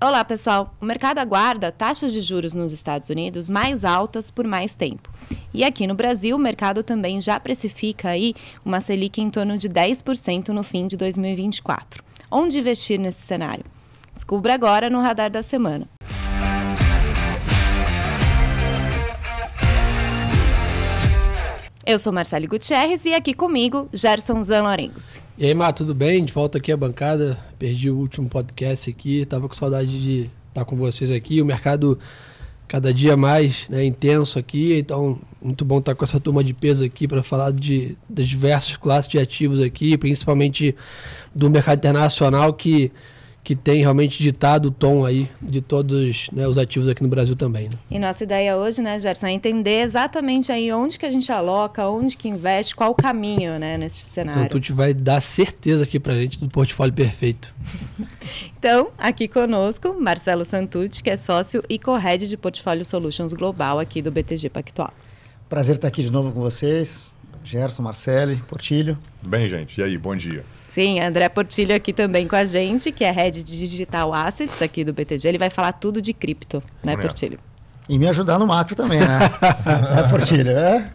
Olá, pessoal. O mercado aguarda taxas de juros nos Estados Unidos mais altas por mais tempo. E aqui no Brasil, o mercado também já precifica aí uma Selic em torno de 10% no fim de 2024. Onde investir nesse cenário? Descubra agora no Radar da Semana. Eu sou Marcelo Gutierrez e aqui comigo, Gerson Lorenz. E aí, Má, tudo bem? De volta aqui à bancada. Perdi o último podcast aqui, estava com saudade de estar com vocês aqui. O mercado cada dia mais, né, intenso aqui, então muito bom estar com essa turma de peso aqui para falar das diversas classes de ativos aqui, principalmente do mercado internacional que tem realmente ditado o tom aí de todos, né, os ativos aqui no Brasil também. Né? E nossa ideia hoje, né, Gerson, é entender exatamente aí onde que a gente aloca, onde que investe, qual o caminho, né, nesse cenário. Santucci vai dar certeza aqui pra gente do portfólio perfeito. Então, aqui conosco, Marcelo Santucci, que é sócio e co-head de Portfolio Solutions Global aqui do BTG Pactual. Prazer estar aqui de novo com vocês. Gerson, Marcelo, Portilho. Bem, gente, e aí, bom dia. Sim, André Portilho aqui também com a gente, que é Head de Digital Assets aqui do BTG. Ele vai falar tudo de cripto, né, Portilho? E me ajudar no macro também, né? É, Portilho, é?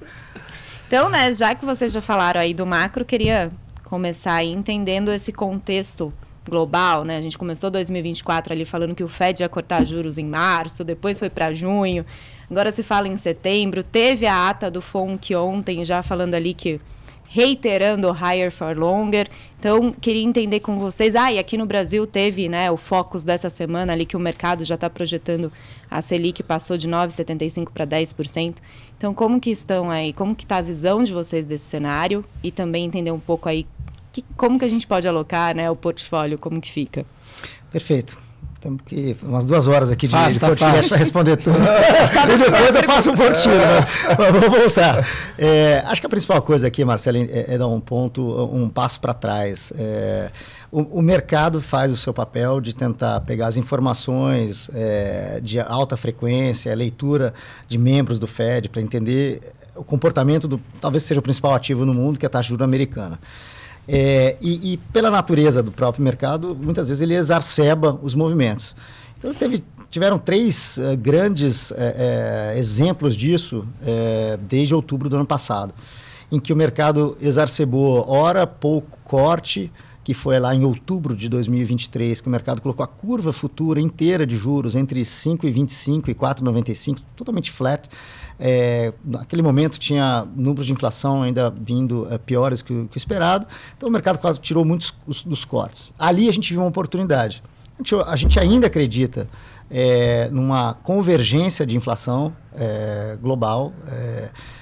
Então, né, já que vocês já falaram aí do macro, queria começar aí entendendo esse contexto global, né? A gente começou 2024 ali falando que o Fed ia cortar juros em março, depois foi para junho, agora se fala em setembro. Teve a ata do FOMC ontem, já falando ali que... reiterando o higher for longer. Então, queria entender com vocês. E aqui no Brasil teve, né, o focus dessa semana ali que o mercado já está projetando a Selic, passou de 9,75% para 10%. Então, como que estão aí? Como que está a visão de vocês desse cenário? E também entender um pouco aí como que a gente pode alocar, né, o portfólio, como que fica. Perfeito. Temos que umas 2 horas aqui de podcast para responder tudo. E depois eu passo o Portilho. Vou voltar. Acho que a principal coisa aqui, Marcelo, é dar um passo para trás. O mercado faz o seu papel de tentar pegar as informações de alta frequência, a leitura de membros do Fed, para entender o comportamento do, talvez seja o principal ativo no mundo, que é a taxa de juros americana. E pela natureza do próprio mercado, muitas vezes ele exacerba os movimentos. Então, tiveram 3 grandes exemplos disso desde outubro do ano passado, em que o mercado exacerbou, ora, pouco corte, que foi lá em outubro de 2023, que o mercado colocou a curva futura inteira de juros entre 5,25 e 4,95, totalmente flat. Naquele momento tinha números de inflação ainda vindo piores que o esperado, então o mercado quase tirou muitos dos cortes. Ali a gente viu uma oportunidade. A gente ainda acredita numa convergência de inflação global.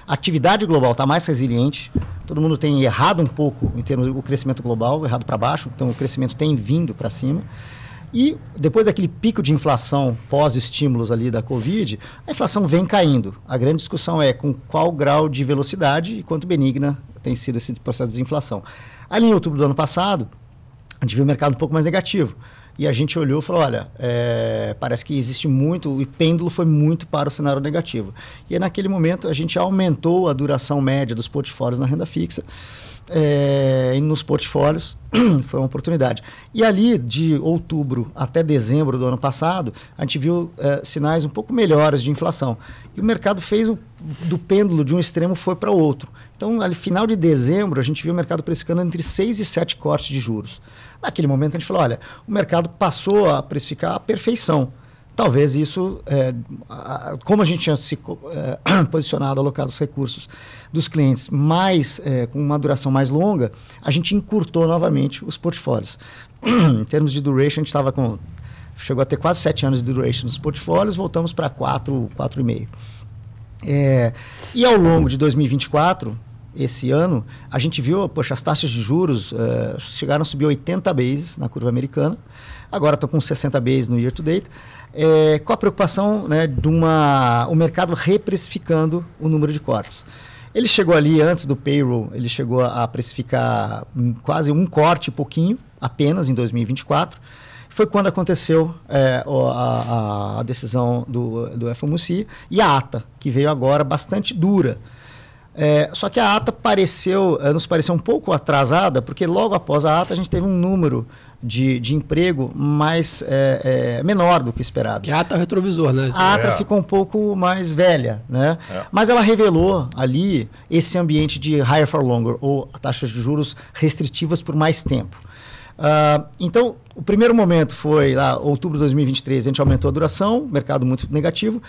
A atividade global está mais resiliente, todo mundo tem errado um pouco em termos do crescimento global, errado para baixo, então o crescimento tem vindo para cima. E depois daquele pico de inflação pós-estímulos ali da Covid, a inflação vem caindo. A grande discussão é com qual grau de velocidade e quanto benigna tem sido esse processo de desinflação. Ali em outubro do ano passado, a gente viu o mercado um pouco mais negativo. E a gente olhou e falou, olha, parece que existe muito, o pêndulo foi muito para o cenário negativo. E naquele momento a gente aumentou a duração média dos portfólios na renda fixa, e nos portfólios foi uma oportunidade. E ali de outubro até dezembro do ano passado, a gente viu sinais um pouco melhores de inflação. E o mercado fez do pêndulo de um extremo foi para o outro. Então, no final de dezembro, a gente viu o mercado precificando entre 6 e 7 cortes de juros. Naquele momento, a gente falou, olha, o mercado passou a precificar à perfeição. Talvez isso, como a gente tinha se posicionado, alocado os recursos dos clientes, com uma duração mais longa, a gente encurtou novamente os portfólios. Em termos de duration, a gente estava chegou a ter quase 7 anos de duration dos portfólios, voltamos para 4, 4,5. E ao longo de 2024... esse ano, a gente viu, poxa, as taxas de juros chegaram a subir 80 bases na curva americana, agora estão com 60 bases no year to date, com a preocupação, né, o mercado reprecificando o número de cortes. Ele chegou ali antes do payroll, ele chegou a precificar quase um corte e pouquinho, apenas em 2024, foi quando aconteceu a decisão do FOMC e a ata, que veio agora bastante dura. Só que a ata nos pareceu um pouco atrasada, porque logo após a ata a gente teve um número de emprego mais menor do que esperado. Que a ata é o retrovisor, né? A ata ficou um pouco mais velha, né? Mas ela revelou ali esse ambiente de higher for longer, ou taxas de juros restritivas por mais tempo. Então, o primeiro momento foi lá, outubro de 2023, a gente aumentou a duração, mercado muito negativo.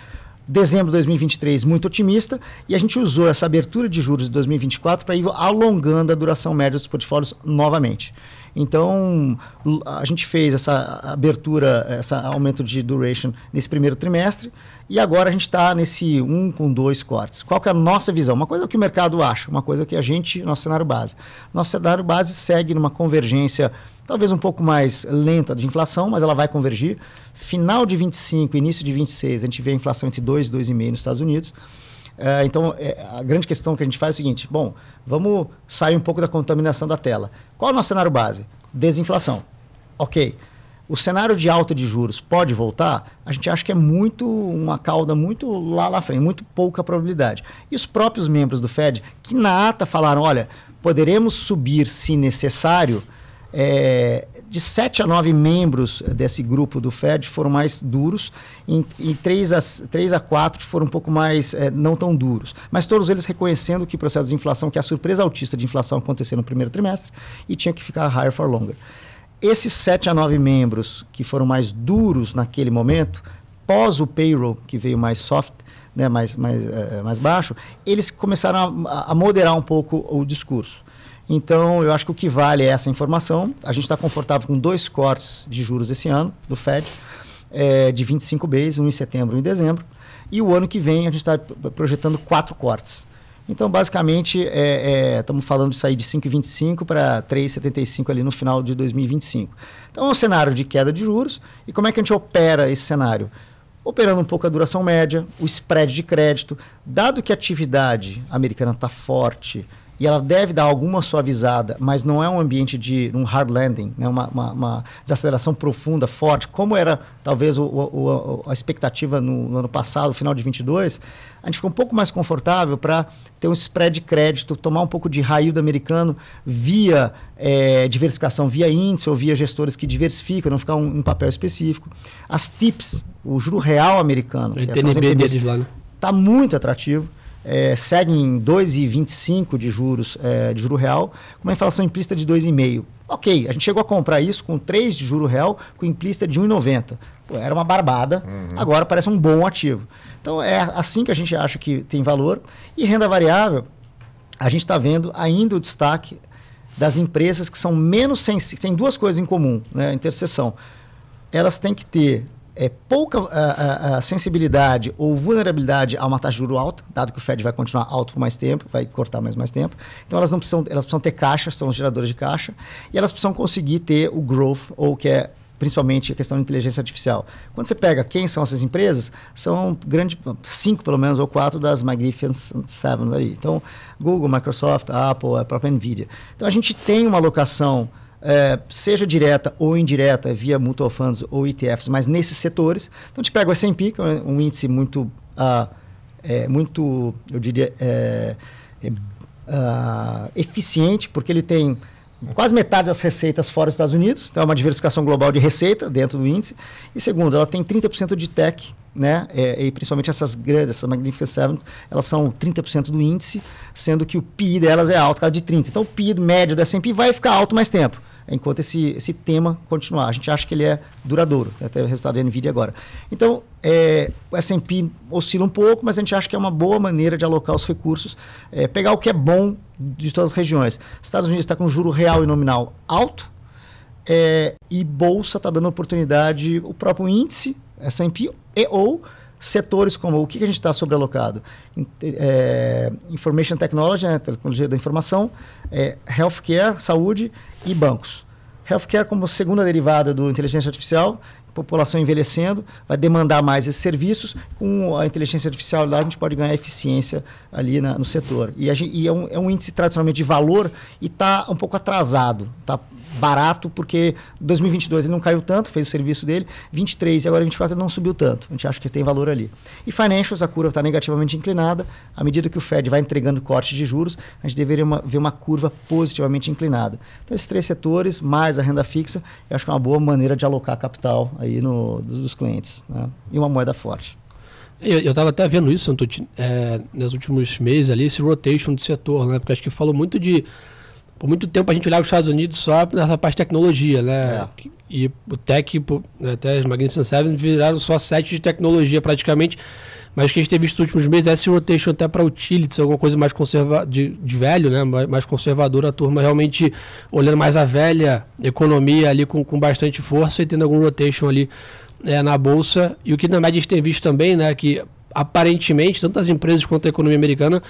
Dezembro de 2023, muito otimista, e a gente usou essa abertura de juros de 2024 para ir alongando a duração média dos portfólios novamente. Então, a gente fez essa abertura, esse aumento de duration nesse primeiro trimestre, e agora a gente está nesse 1 com 2 cortes. Qual que é a nossa visão? Uma coisa é o que o mercado acha, uma coisa é que nosso cenário base. Nosso cenário base segue numa convergência talvez um pouco mais lenta de inflação, mas ela vai convergir. Final de 25, início de 26, a gente vê a inflação entre 2 e 2,5 nos Estados Unidos. Então, a grande questão que a gente faz é o seguinte: bom, vamos sair um pouco da contaminação da tela. Qual é o nosso cenário base? Desinflação. Ok. O cenário de alta de juros pode voltar? A gente acha que é uma cauda muito lá frente, muito pouca probabilidade. E os próprios membros do Fed, que na ata falaram, olha, poderemos subir se necessário. De 7 a 9 membros desse grupo do Fed foram mais duros, e 3 a 4 foram um pouco mais não tão duros. Mas todos eles reconhecendo que o processo de inflação, que a surpresa altista de inflação aconteceu no primeiro trimestre e tinha que ficar higher for longer. Esses 7 a 9 membros que foram mais duros naquele momento, pós o payroll, que veio mais soft, né, mais baixo, eles começaram a moderar um pouco o discurso. Então, eu acho que o que vale é essa informação. A gente está confortável com 2 cortes de juros esse ano, do Fed, de 25 base, um em setembro e um em dezembro. E o ano que vem a gente está projetando 4 cortes. Então, basicamente, estamos falando de sair de 5,25 para 3,75 ali no final de 2025. Então, é um cenário de queda de juros. E como é que a gente opera esse cenário? Operando um pouco a duração média, o spread de crédito. Dado que a atividade americana está forte, e ela deve dar alguma suavizada, mas não é um ambiente de um hard landing, né? uma desaceleração profunda, forte, como era talvez a expectativa no ano passado, final de 22, a gente fica um pouco mais confortável para ter um spread de crédito, tomar um pouco de high yield americano via diversificação, via índice ou via gestores que diversificam, não ficar um papel específico. As TIPS, o juro real americano, está muito atrativo. Seguem em 2,25 de juro real, com uma inflação implícita de 2,5. Ok, a gente chegou a comprar isso com 3 de juro real, com implícita de 1,90. Era uma barbada, agora parece um bom ativo. Então é assim que a gente acha que tem valor. E renda variável, a gente está vendo ainda o destaque das empresas que são menos sensíveis. Tem duas coisas em comum, né, interseção. Elas têm que ter pouca sensibilidade ou vulnerabilidade a uma taxa de juros alta, dado que o Fed vai continuar alto por mais tempo, vai cortar mais tempo. Então, elas precisam ter caixa, são geradoras de caixa, e elas precisam conseguir ter o growth, ou que é principalmente a questão de inteligência artificial. Quando você pega quem são essas empresas, são 5 pelo menos, ou 4 das Magnificent Seven aí. Então, Google, Microsoft, Apple, a própria NVIDIA. Então, a gente tem uma alocação, seja direta ou indireta, via mutual funds ou ETFs, mas nesses setores. Então, a gente pega o S&P, que é um índice muito, eu diria, eficiente, porque ele tem quase metade das receitas fora dos Estados Unidos, então é uma diversificação global de receita dentro do índice. E segundo, ela tem 30% de tech, né? E principalmente essas grandes, essas Magnificent Seven, elas são 30% do índice, sendo que o PI delas é alto, cada de 30%. Então o PI médio do S&P vai ficar alto mais tempo, enquanto esse tema continuar. A gente acha que ele é duradouro, até o resultado da NVIDIA agora. Então, o S&P oscila um pouco, mas a gente acha que é uma boa maneira de alocar os recursos, pegar o que é bom de todas as regiões. Estados Unidos está com juro real e nominal alto, e Bolsa está dando oportunidade, o próprio índice, S&P, ou setores como o que a gente está sobrealocado? Information Technology, né, tecnologia da informação, healthcare, saúde e bancos. Healthcare como segunda derivada do inteligência artificial, a população envelhecendo, vai demandar mais esses serviços. Com a inteligência artificial lá, a gente pode ganhar eficiência ali no setor. E, é um índice tradicionalmente de valor e está um pouco atrasado, está barato, porque 2022 ele não caiu tanto, fez o serviço dele, 23 e agora 24 ele não subiu tanto. A gente acha que tem valor ali. E financials, a curva está negativamente inclinada. À medida que o Fed vai entregando corte de juros, a gente deveria ver uma curva positivamente inclinada. Então, esses três setores, mais a renda fixa, eu acho que é uma boa maneira de alocar capital aí dos clientes, né? E uma moeda forte. Eu estava até vendo isso, Santucci, nos últimos meses ali, esse rotation do setor, né? Porque acho que falou muito de... Por muito tempo a gente olhava os Estados Unidos só nessa parte de tecnologia, né? É. E o tech, até as Magnificent Seven viraram só sete de tecnologia praticamente. Mas o que a gente tem visto nos últimos meses é esse rotation até para utilities, alguma coisa mais de velho, né? Mais conservadora, a turma realmente olhando mais a velha economia ali com bastante força e tendo algum rotation ali na bolsa. E o que na média a gente tem visto também, né? Que aparentemente, tanto as empresas quanto a economia americana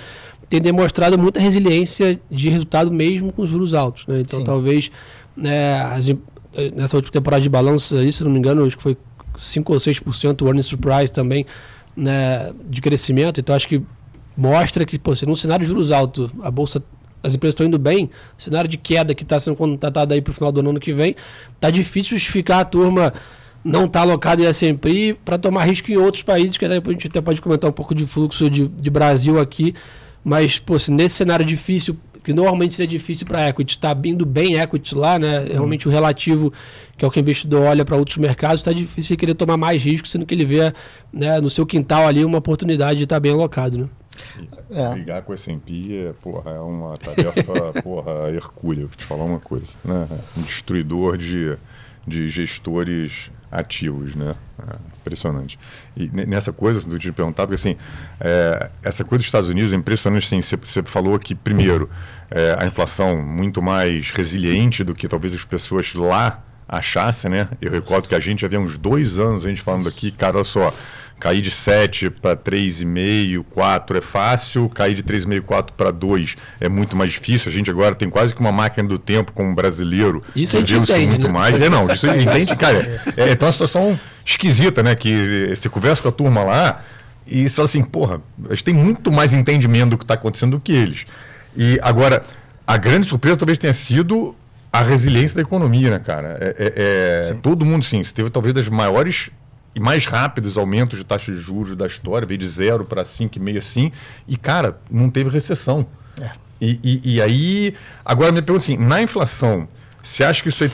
tem demonstrado muita resiliência de resultado mesmo com os juros altos, né? Então, sim, talvez nessa última temporada de balanço, se não me engano, acho que foi 5% ou 6% o earnings surprise também, né, de crescimento. Então, acho que mostra que, pô, se num cenário de juros altos, a bolsa, as empresas estão indo bem, o cenário de queda que está sendo contratado aí para o final do ano que vem, está difícil justificar a turma não está alocado em S&P para tomar risco em outros países, que depois a gente até pode comentar um pouco de fluxo de Brasil aqui, mas pô, se nesse cenário difícil, que normalmente seria difícil para equity, está vindo bem equity lá, né? Realmente o relativo, que é o que o investidor olha para outros mercados, está difícil ele querer tomar mais risco, sendo que ele vê, né, no seu quintal ali uma oportunidade de estar bem alocado, né? Brigar com o S&P é uma tarefa hercúlea, vou te falar uma coisa, né? Um destruidor de gestores ativos, né? Impressionante. E nessa coisa, do te perguntar, porque assim, essa coisa dos Estados Unidos é impressionante, sim. Você falou que, primeiro, a inflação muito mais resiliente do que talvez as pessoas lá achassem, né? Eu recordo que a gente já havia uns 2 anos, a gente falando aqui, cara, olha só, cair de 7 para 3,5, 4 é fácil, cair de 3,5, 4 para 2 é muito mais difícil. A gente agora tem quase que uma máquina do tempo como brasileiro. Isso a gente entende, muito, né? Mais. Não, isso a gente entende, cara. Então é uma situação esquisita, né? Que você conversa com a turma lá e só assim, porra, a gente tem muito mais entendimento do que está acontecendo do que eles. E agora, a grande surpresa talvez tenha sido a resiliência da economia, né, cara? Todo mundo, sim, teve talvez das maiores e mais rápidos aumentos de taxa de juros da história, veio de 0 para 5,5 assim, e cara, não teve recessão. E aí, agora me pergunto assim, na inflação, você acha que isso aí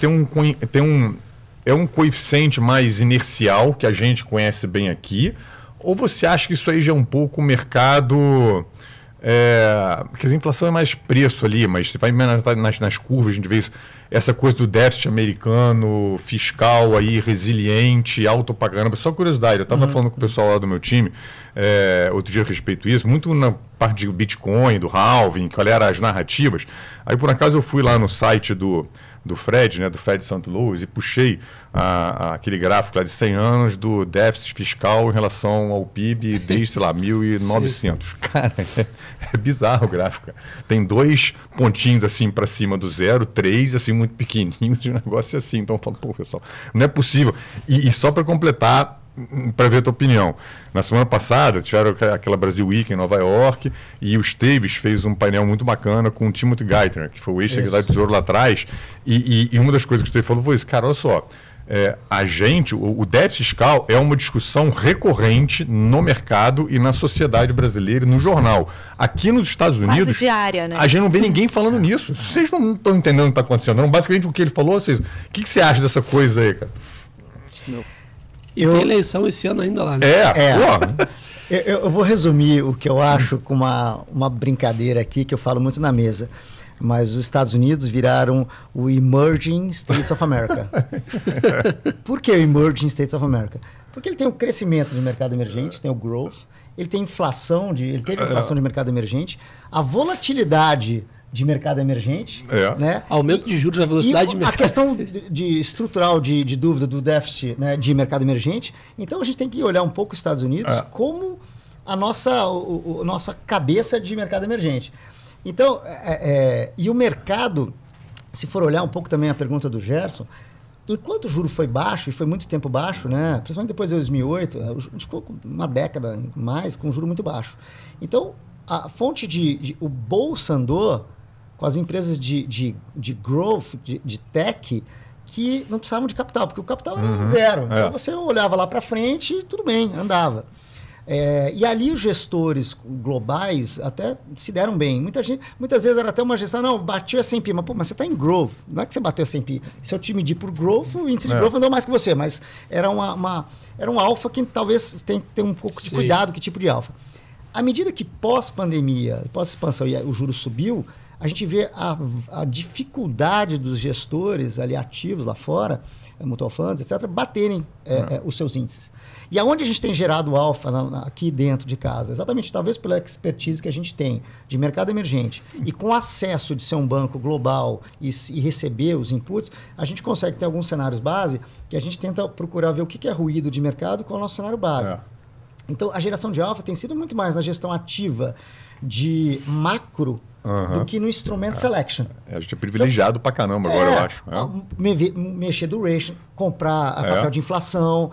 é um coeficiente mais inercial, que a gente conhece bem aqui, ou você acha que isso aí já é um pouco o mercado... Porque a inflação é mais preço ali, mas você vai nas curvas, a gente vê isso, essa coisa do déficit americano, fiscal aí, resiliente, alto pra caramba. Só curiosidade, eu estava falando com o pessoal lá do meu time outro dia a respeito disso, muito na parte do Bitcoin, do halving, qual eram as narrativas. Aí por acaso eu fui lá no site do Fred, né, do Fed Santo Louis, e puxei aquele gráfico lá de 100 anos do déficit fiscal em relação ao PIB desde, sei lá, 1900. Cara, é bizarro o gráfico. Tem 2 pontinhos assim para cima do zero, 3 assim muito pequenininhos, de um negócio assim. Então eu falo, pô, pessoal, não é possível. E só para completar, para ver a tua opinião. Na semana passada, tiveram aquela Brasil Week em Nova York e o Esteves fez um painel muito bacana com o Timothy Geithner, que foi o ex-secretário do Tesouro lá atrás. E uma das coisas que o Esteves falou foi isso. Cara, olha só, o déficit fiscal é uma discussão recorrente no mercado e na sociedade brasileira e no jornal. Aqui nos Estados Unidos, quase diária, né? A gente não vê ninguém falando nisso. Vocês não estão entendendo o que está acontecendo. Não. Basicamente, o que ele falou, o que você acha dessa coisa aí, cara? Não. Tem eleição esse ano ainda lá, né? Eu vou resumir o que eu acho com uma brincadeira aqui que eu falo muito na mesa. Mas os Estados Unidos viraram o Emerging States of America. Por que o Emerging States of America? Porque ele tem o crescimento de mercado emergente, tem o growth, ele tem inflação, ele teve inflação de mercado emergente, a volatilidade de mercado emergente, né? Aumento de juros, a velocidade de mercado. A questão estrutural de dúvida do déficit, né, de mercado emergente. Então, a gente tem que olhar um pouco os Estados Unidos como a nossa cabeça de mercado emergente. Então, e o mercado, se for olhar um pouco também a pergunta do Gerson, enquanto o juro foi baixo, e foi muito tempo baixo, né? Principalmente depois de 2008, a gente ficou uma década mais com um juro muito baixo. Então, a fonte o Bolsa andou com as empresas de growth, de tech, que não precisavam de capital, porque o capital era zero. Então, você olhava lá para frente e tudo bem, andava. É, e ali os gestores globais até se deram bem. Muitas vezes era até uma gestão, não, bateu S&P, mas, pô, mas você está em growth. Não é que você bateu S&P. Se eu te medir por growth, o índice de growth andou mais que você. Mas era, era um alfa que talvez tenha que ter um pouco de cuidado, que tipo de alfa. À medida que pós-pandemia, pós-expansão, o juro subiu, a gente vê a dificuldade dos gestores ali ativos lá fora, mutual funds, etc., baterem os seus índices. E aonde a gente tem gerado alfa aqui dentro de casa? Exatamente, talvez pela expertise que a gente tem de mercado emergente e com acesso de ser um banco global e receber os inputs, a gente consegue ter alguns cenários base que a gente tenta procurar ver o que é ruído de mercado com o nosso cenário base. É. Então, a geração de alfa tem sido muito mais na gestão ativa de macro do que no instrumento selection. A gente é privilegiado pra caramba agora, eu acho. Mexer duration, comprar papel de inflação,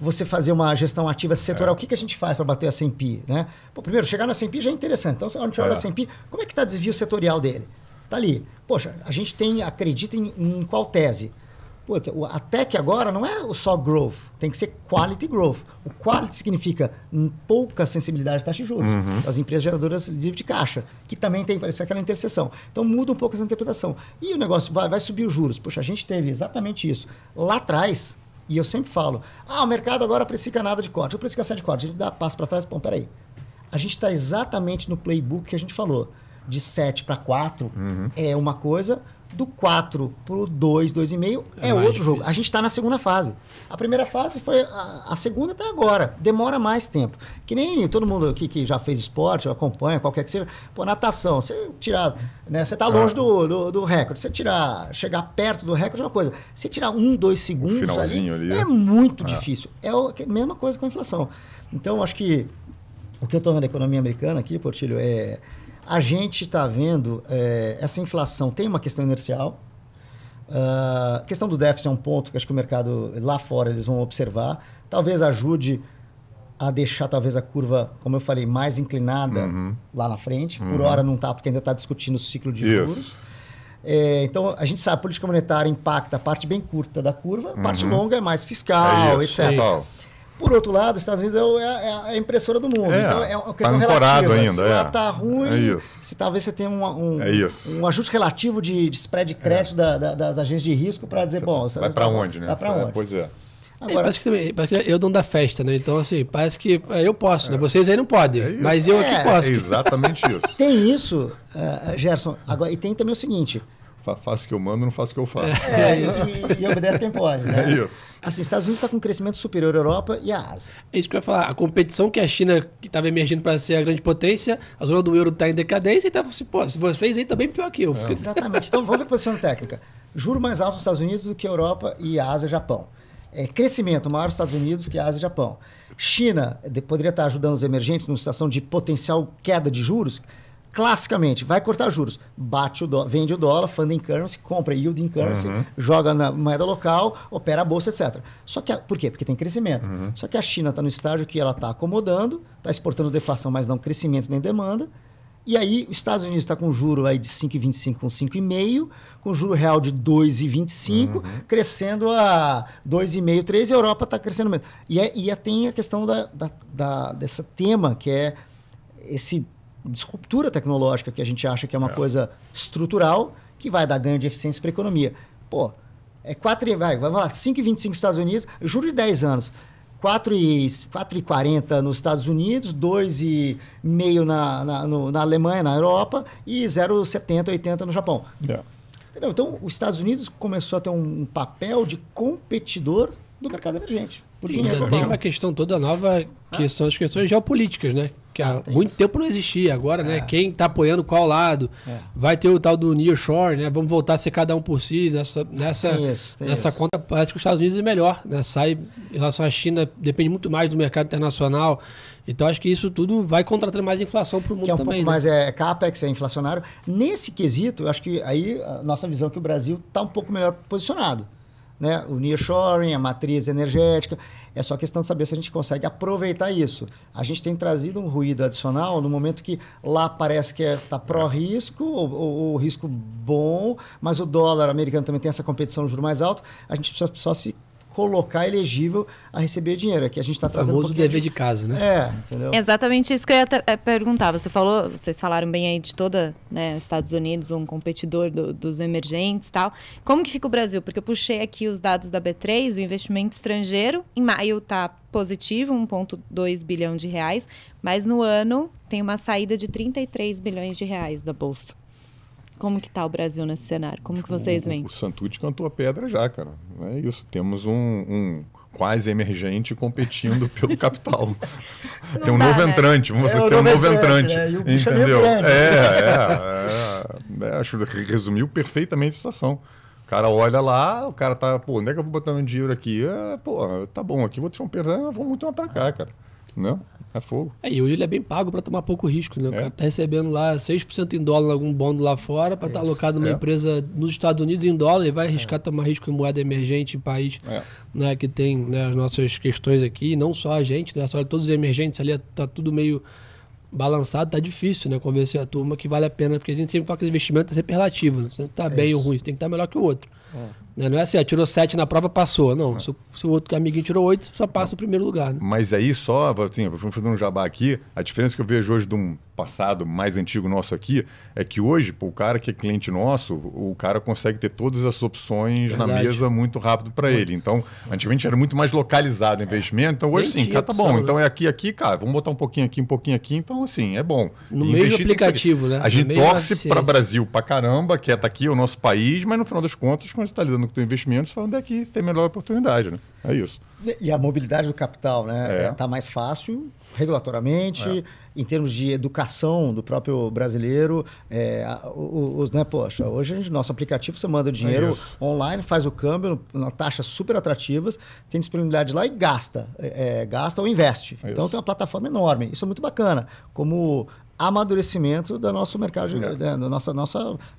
você fazer uma gestão ativa setorial. O que a gente faz para bater a S&P, né? Pô, primeiro, chegar na S&P já é interessante. Então, onde chegar na S&P, como é que está o desvio setorial dele? Está ali. Poxa, a gente acredita em qual tese? Puta, a tech agora não é só growth, tem que ser quality growth. O quality significa pouca sensibilidade à taxa de juros. As empresas geradoras livre de caixa, que também tem parece aquela interseção. Então muda um pouco essa interpretação. E o negócio vai subir os juros. Poxa, a gente teve exatamente isso. Lá atrás, e eu sempre falo, o mercado agora precifica nada de corte. Eu precifico a de corte. A gente dá passo para trás, bom, peraí. A gente está exatamente no playbook que a gente falou. De 7 para 4 é uma coisa... Do 4 para o 2, 2,5 é outro jogo. A gente está na segunda fase. A primeira fase foi a segunda até agora. Demora mais tempo. Que nem todo mundo aqui que já fez esporte, acompanha, qualquer que seja. Pô, natação, você tirar... Né, você está longe do recorde. Você chegar perto do recorde é uma coisa. Você tirar 1, 2 segundos finalzinho ali é muito difícil. É a mesma coisa com a inflação. Então, acho que o que eu estou vendo da economia americana aqui, Portilho, é... A gente está vendo essa inflação, tem uma questão inercial. A questão do déficit é um ponto que acho que o mercado lá fora eles vão observar. Talvez ajude a deixar talvez a curva, como eu falei, mais inclinada lá na frente. Por hora não está, porque ainda está discutindo o ciclo de juros. É, então, a gente sabe, a política monetária impacta a parte bem curta da curva, a parte longa é mais fiscal, etc. Por outro lado, os Estados Unidos é a impressora do mundo. Então, é uma questão relativa. Ainda, se lá está ruim, se talvez você tenha um ajuste relativo de spread de crédito das agências de risco para dizer, bom... Vai para onde, né? Vai para onde? Pois é. Agora, parece que eu dono da festa, né? Então, assim, parece que eu posso, né? Vocês aí não podem, mas eu aqui posso. É exatamente isso. Tem isso, Gerson. Agora, e tem também o seguinte... Faço o que eu mando, não faço o que eu faço. E obedece quem pode, né? Assim, os Estados Unidos está com um crescimento superior à Europa e à Ásia. É isso que eu ia falar. A competição que a China, que estava emergindo para ser a grande potência, a zona do euro está em decadência e está assim, pô, vocês aí também pior que eu. Porque... Exatamente. Então, vamos ver a posição técnica. Juro mais alto nos Estados Unidos do que a Europa e a Ásia e Japão. Crescimento maior nos Estados Unidos que a Ásia e Japão. China poderia estar ajudando os emergentes numa situação de potencial queda de juros, classicamente, vai cortar juros, bate o dólar, vende o dólar, funding currency, compra yielding currency, joga na moeda local, opera a bolsa, etc. Só que, por quê? Porque tem crescimento. Só que a China está no estágio que ela está acomodando, está exportando deflação, mas não crescimento nem demanda. E aí, os Estados Unidos está com juro aí de 5,25 com 5,5, com juro real de 2,25, crescendo a 2,5, 3, e a Europa está crescendo mesmo. E tem a questão desse tema que é esse... disruptura tecnológica que a gente acha que é uma coisa estrutural que vai dar ganho de eficiência para a economia. Pô, 5,25 nos Estados Unidos, juro de 10 anos, 4,40 nos Estados Unidos, 2,5 na Alemanha, na Europa e 0,70, 80 no Japão. Entendeu? Então, os Estados Unidos começou a ter um papel de competidor do mercado emergente. Ainda tem uma questão toda nova que são as questões geopolíticas, né? Que há muito tempo não existia. Agora, né? Quem está apoiando qual lado? Vai ter o tal do nearshore, né? Vamos voltar a ser cada um por si. Nessa conta, parece que os Estados Unidos é melhor, né? Sai em relação à China, depende muito mais do mercado internacional. Então, acho que isso tudo vai contratando mais inflação para o mundo também. Que é um pouco mais CAPEX, é inflacionário. Nesse quesito, eu acho que aí a nossa visão é que o Brasil está um pouco melhor posicionado. né? O nearshoring, a matriz energética. É só questão de saber se a gente consegue aproveitar isso. A gente tem trazido um ruído adicional no momento que lá parece que está pró-risco, ou risco bom, mas o dólar americano também tem essa competição de juros mais alto. A gente precisa só se colocar elegível a receber dinheiro. É que a gente está trazendo o famoso dever de casa, né? É, entendeu? Exatamente isso que eu ia perguntar. Você falou, vocês falaram bem aí de toda, né, Estados Unidos, um competidor dos emergentes e tal. Como que fica o Brasil? Porque eu puxei aqui os dados da B3, o investimento estrangeiro, em maio está positivo, 1,2 bilhão de reais, mas no ano tem uma saída de 33 bilhões de reais da Bolsa. Como que está o Brasil nesse cenário? Como que vocês veem? O Santucci cantou a pedra já, cara. É isso. Temos um quase emergente competindo pelo capital. Tem um novo entrante. Vamos dizer, tem um novo entrante. Entendeu? Acho que resumiu perfeitamente a situação. O cara olha lá, o cara tá, pô, onde é que eu vou botar meu dinheiro aqui? Pô, tá bom, aqui vou deixar um pedaço, vou muito mais pra cá, cara. Não? É fogo. É, e hoje ele é bem pago para tomar pouco risco, né? O cara tá recebendo lá 6% em dólar em algum bond lá fora para estar alocado numa empresa nos Estados Unidos em dólar, ele vai arriscar tomar risco em moeda emergente em país, né, que tem, né, as nossas questões aqui, não só a gente, né? Só todos os emergentes ali, tá tudo meio balançado, tá difícil, né? Convencer a turma que vale a pena, porque a gente sempre fala que o investimento é sempre relativo, né? Você não tá bem ou ruim, você tem que estar melhor que o outro. Não é assim, tirou 7 na prova, passou. Não, se o outro amiguinho tirou 8, só passa o primeiro lugar. Né? Mas aí só, assim, vamos fazer um jabá aqui, a diferença que eu vejo hoje de um passado mais antigo nosso aqui, é que hoje, pô, o cara que é cliente nosso, o cara consegue ter todas as opções na mesa muito rápido para ele. Então, antigamente era muito mais localizado o investimento, então hoje sim, cara, tá bom. Né? Então é aqui, cara, vamos botar um pouquinho aqui, então assim, é bom. No meio do aplicativo, né? A gente torce para o Brasil pra caramba, que tá aqui, o nosso país, mas no final das contas, quando você está lidando com o teu investimento, você fala onde é que você tem a melhor oportunidade, né? É isso. E a mobilidade do capital, né? Está mais fácil, regulatoriamente, em termos de educação do próprio brasileiro. Né? Poxa, hoje a gente, nosso aplicativo, você manda o dinheiro online, faz o câmbio, taxas super atrativas, tem disponibilidade lá e gasta. Gasta ou investe. Então tem uma plataforma enorme. Isso é muito bacana. Como amadurecimento do nosso mercado, da nossa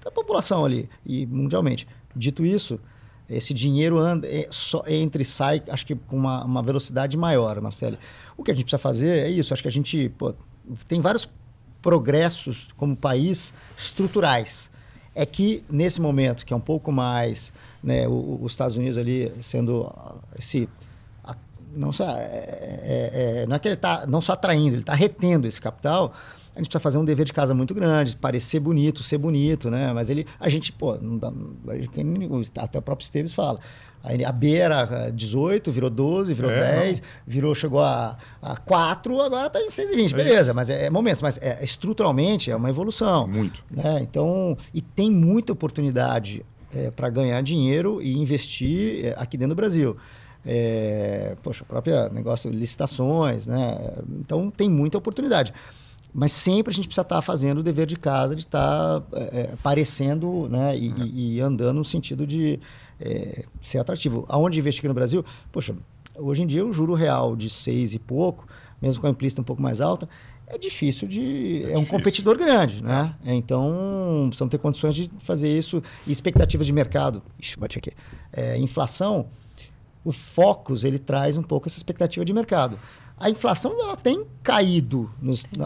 da população ali, e mundialmente. Dito isso, esse dinheiro anda, só entra e sai, acho que com uma velocidade maior, Marcelo. O que a gente precisa fazer é isso. Acho que a gente tem vários progressos como país estruturais. É que nesse momento, que é um pouco mais, né, os Estados Unidos ali sendo esse... não é que ele está não só atraindo, ele está retendo esse capital. A gente precisa fazer um dever de casa muito grande, parecer bonito, ser bonito, né? Mas a gente, não dá, até o próprio Esteves fala. A B era 18, virou 12, virou 10, chegou a 4, agora está em 6,20. Beleza, mas é momentos. Mas estruturalmente é uma evolução. Muito. Né? Então, e tem muita oportunidade para ganhar dinheiro e investir aqui dentro do Brasil. Poxa, o próprio negócio, licitações, né? Então, tem muita oportunidade. Mas sempre a gente precisa estar fazendo o dever de casa, de estar parecendo, né, e andando no sentido de ser atrativo. Aonde investir aqui no Brasil? Poxa, hoje em dia o juro real de 6 e pouco, mesmo com a implícita um pouco mais alta, é difícil de... É um competidor grande, né? Então, precisamos ter condições de fazer isso. E expectativas de mercado. Ixi, bati aqui. Inflação, o Focus, ele traz um pouco essa expectativa de mercado. A inflação ela tem caído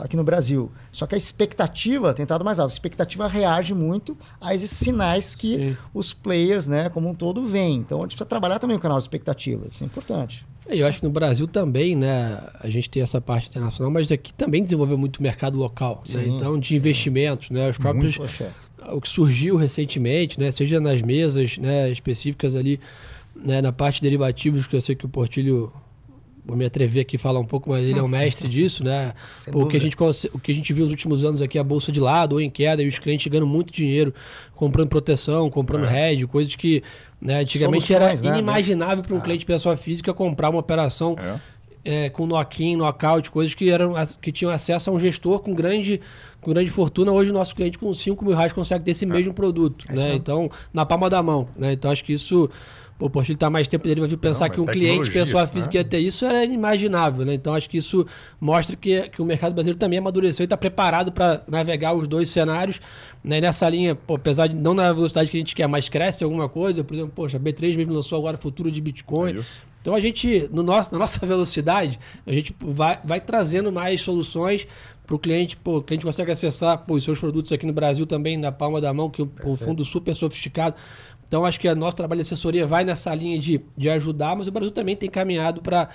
aqui no Brasil, só que a expectativa tem estado mais alta. A expectativa reage muito a esses sinais que os players, né, como um todo, veem. Então, a gente precisa trabalhar também o canal de expectativas, isso é importante. Eu acho que no Brasil também, né, a gente tem essa parte internacional, mas aqui também desenvolveu muito o mercado local, né? Então, de investimentos, né, os próprios... O que surgiu recentemente, né, seja nas mesas, né, específicas ali, né, na parte de derivativos, que eu sei que o Portilho... Vou me atrever aqui a falar um pouco, mas ele é um mestre disso, né? O que a gente viu nos últimos anos aqui, a bolsa de lado ou em queda, e os clientes ganhando muito dinheiro, comprando proteção, comprando hedge, coisas que, né, antigamente soluções, era inimaginável, né, para um cliente pessoa física comprar uma operação com knock-in, knock-out, coisas que tinham acesso a um gestor com grande fortuna. Hoje o nosso cliente com R$5 mil consegue ter esse mesmo produto, né? Então, na palma da mão, né? Então, acho que isso... o Portilho está mais tempo derivativo, pensar que um cliente, pessoa física, ia ter isso era inimaginável, né? Então acho que isso mostra que o mercado brasileiro também amadureceu e está preparado para navegar os dois cenários, né? E nessa linha, pô, apesar de não na velocidade que a gente quer, mas cresce alguma coisa, por exemplo, poxa, a B3 mesmo lançou agora futuro de Bitcoin. Aí. Então a gente, na nossa velocidade, a gente vai trazendo mais soluções para o cliente. Pô, o cliente consegue acessar, pô, os seus produtos aqui no Brasil também na palma da mão, que é um fundo super sofisticado. Então acho que o nosso trabalho de assessoria vai nessa linha de ajudar, mas o Brasil também tem caminhado para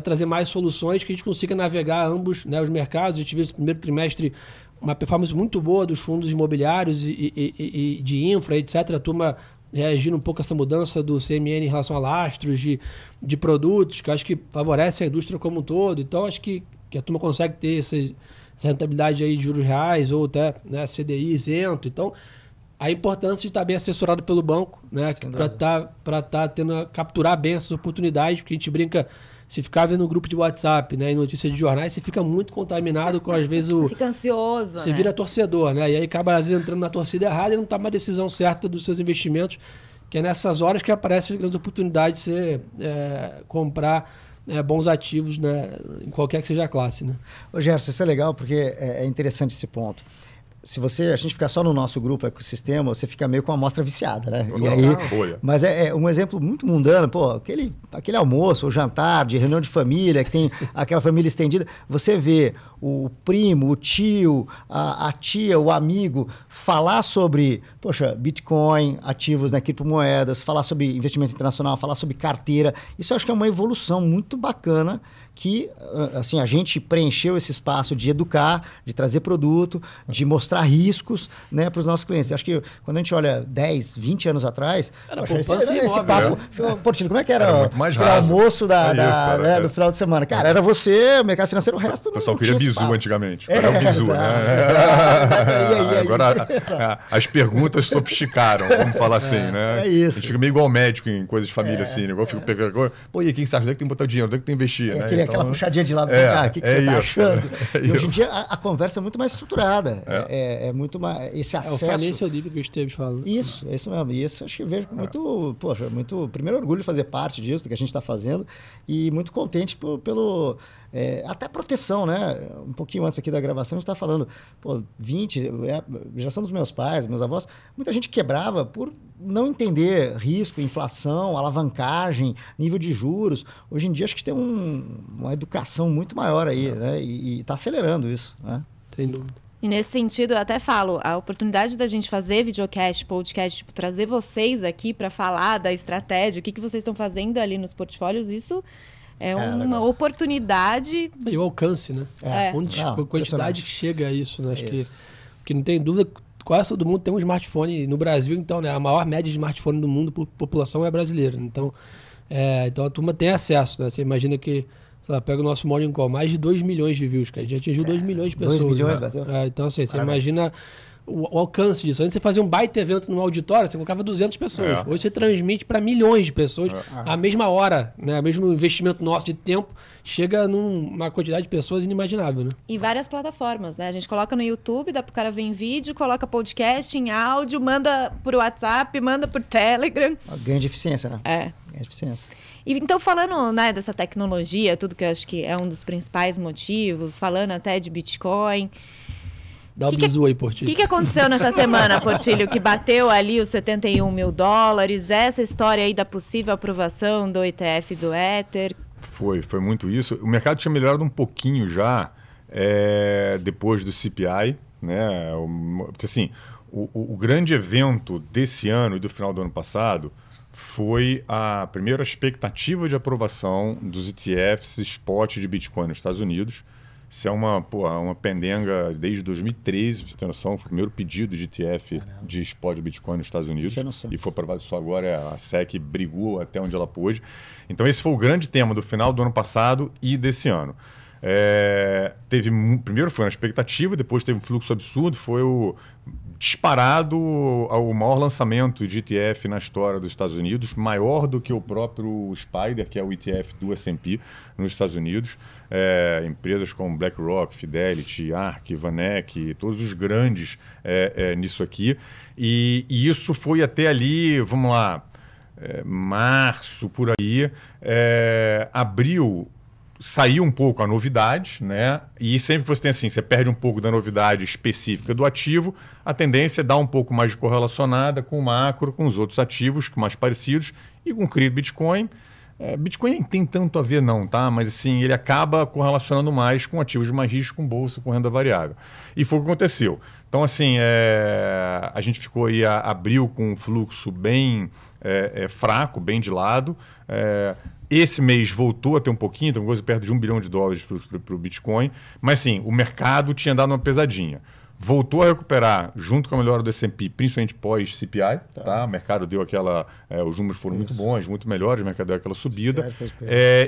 trazer mais soluções que a gente consiga navegar ambos, né, os mercados. A gente viu no primeiro trimestre uma performance muito boa dos fundos imobiliários e de infra, etc. A turma reagindo um pouco a essa mudança do CMN em relação a lastros de produtos, que eu acho que favorece a indústria como um todo. Então, acho que a turma consegue ter essa rentabilidade aí de juros reais ou até, né, CDI isento. Então, a importância de estar bem assessorado pelo banco, né, para estar tendo capturar bem essas oportunidades, porque a gente brinca... Se ficar vendo um grupo de WhatsApp, né, e notícias de jornais, você fica muito contaminado com, às vezes, o... Fica ansioso, você, né, vira torcedor, né? E aí acaba, às vezes, entrando na torcida errada e não toma a decisão certa dos seus investimentos, que é nessas horas que aparecem as grandes oportunidades de você comprar bons ativos, né, em qualquer que seja a classe, né? Ô Gerson, isso é legal porque é interessante esse ponto. Se a gente ficar só no nosso grupo ecossistema, você fica meio com a amostra viciada, né? E aí, mas é um exemplo muito mundano, pô, aquele almoço ou jantar de reunião de família, que tem aquela família estendida, você vê o primo, o tio, a tia, o amigo falar sobre, poxa, Bitcoin, ativos, né, criptomoedas, falar sobre investimento internacional, falar sobre carteira. Isso eu acho que é uma evolução muito bacana, que assim, a gente preencheu esse espaço de educar, de trazer produto, de mostrar riscos, né, para os nossos clientes. Acho que quando a gente olha 10, 20 anos atrás... Era poupança e imóvel. Portilho, como é que era muito mais o almoço do final de semana? Cara, era você, o mercado financeiro, o resto... O pessoal queria bizu antigamente. Era o bizu, né? Agora as perguntas sofisticaram, vamos falar assim, né? É isso. A gente fica meio igual médico em coisas de família, assim, né? Eu fico pegando... Pô, e quem sabe? Onde é que tem que botar o dinheiro? Onde é que tem que investir? Aquela puxadinha de lado para cá, o que você está achando? E hoje em dia a conversa é muito mais estruturada. É muito mais... Esse acesso... Eu falei esse livro que o Esteves falou. Isso mesmo. E isso acho que vejo com muito... Poxa, muito... Primeiro orgulho de fazer parte disso, do que a gente está fazendo. E muito contente pelo... até proteção, né? Um pouquinho antes aqui da gravação, a gente estava falando, pô, 20, geração dos meus pais, meus avós, muita gente quebrava por não entender risco, inflação, alavancagem, nível de juros. Hoje em dia, acho que tem uma educação muito maior aí, né? E está acelerando isso, né? Sem dúvida. E nesse sentido, eu até falo, a oportunidade da gente fazer videocast, podcast, tipo, trazer vocês aqui para falar da estratégia, o que vocês estão fazendo ali nos portfólios, isso... É uma oportunidade... E o alcance, né? A quantidade que chega a isso, né? Acho que não tem dúvida, quase todo mundo tem um smartphone no Brasil, então, né? A maior média de smartphone do mundo por população é brasileira. Então, então a turma tem acesso, né? Você imagina que, sei lá, pega o nosso Morning Call, mais de 2 milhões de views, cara. A gente atingiu 2 milhões de pessoas. 2 milhões, né? Bateu. Então, assim, você imagina... O alcance disso. Antes você fazia um baita evento num auditório, você colocava 200 pessoas. Hoje você transmite para milhões de pessoas a mesma hora, né? O mesmo investimento nosso de tempo chega numa quantidade de pessoas inimaginável, né? E várias plataformas, né? A gente coloca no YouTube, dá pro cara ver em vídeo, coloca podcast em áudio, manda por WhatsApp, manda por Telegram. Ganho de eficiência, né? Ganho de eficiência. E, então, falando, né, dessa tecnologia, tudo que eu acho que é um dos principais motivos, falando até de Bitcoin... Dá um bizu aí, Portilho. O que aconteceu nessa semana, Portilho, que bateu ali os 71 mil dólares? Essa história aí da possível aprovação do ETF do Ether? Foi muito isso. O mercado tinha melhorado um pouquinho já depois do CPI, né? Porque assim, o grande evento desse ano e do final do ano passado foi a primeira expectativa de aprovação dos ETFs spot de Bitcoin nos Estados Unidos. Isso é uma pendenga desde 2013, pra você ter noção, foi o primeiro pedido de ETF de spot de Bitcoin nos Estados Unidos. E foi aprovado só agora, a SEC brigou até onde ela pôde. Então esse foi o grande tema do final do ano passado e desse ano. Primeiro foi na expectativa, depois teve um fluxo absurdo, foi o disparado o maior lançamento de ETF na história dos Estados Unidos, maior do que o próprio Spider, que é o ETF do S&P nos Estados Unidos. Empresas como BlackRock, Fidelity, ARK, VanEck, todos os grandes nisso aqui. E isso foi até ali, vamos lá, março, por aí, abril, saiu um pouco a novidade, né? E sempre que você tem assim, você perde um pouco da novidade específica do ativo, a tendência é dar um pouco mais de correlacionada com o macro, com os outros ativos mais parecidos e com o CRI do Bitcoin. Bitcoin nem tem tanto a ver não, tá? Mas assim, ele acaba correlacionando mais com ativos de mais risco, com bolsa, com renda variável. E foi o que aconteceu. Então assim, a gente ficou aí, abriu com um fluxo bem fraco, bem de lado. Esse mês voltou a ter um pouquinho, tem uma coisa perto de US$1 bilhão de fluxo para o Bitcoin. Mas sim, o mercado tinha dado uma pesadinha. Voltou a recuperar junto com a melhora do S&P, principalmente pós-CPI. Tá? O mercado deu aquela... os números foram muito bons, muito melhores, o mercado deu aquela subida.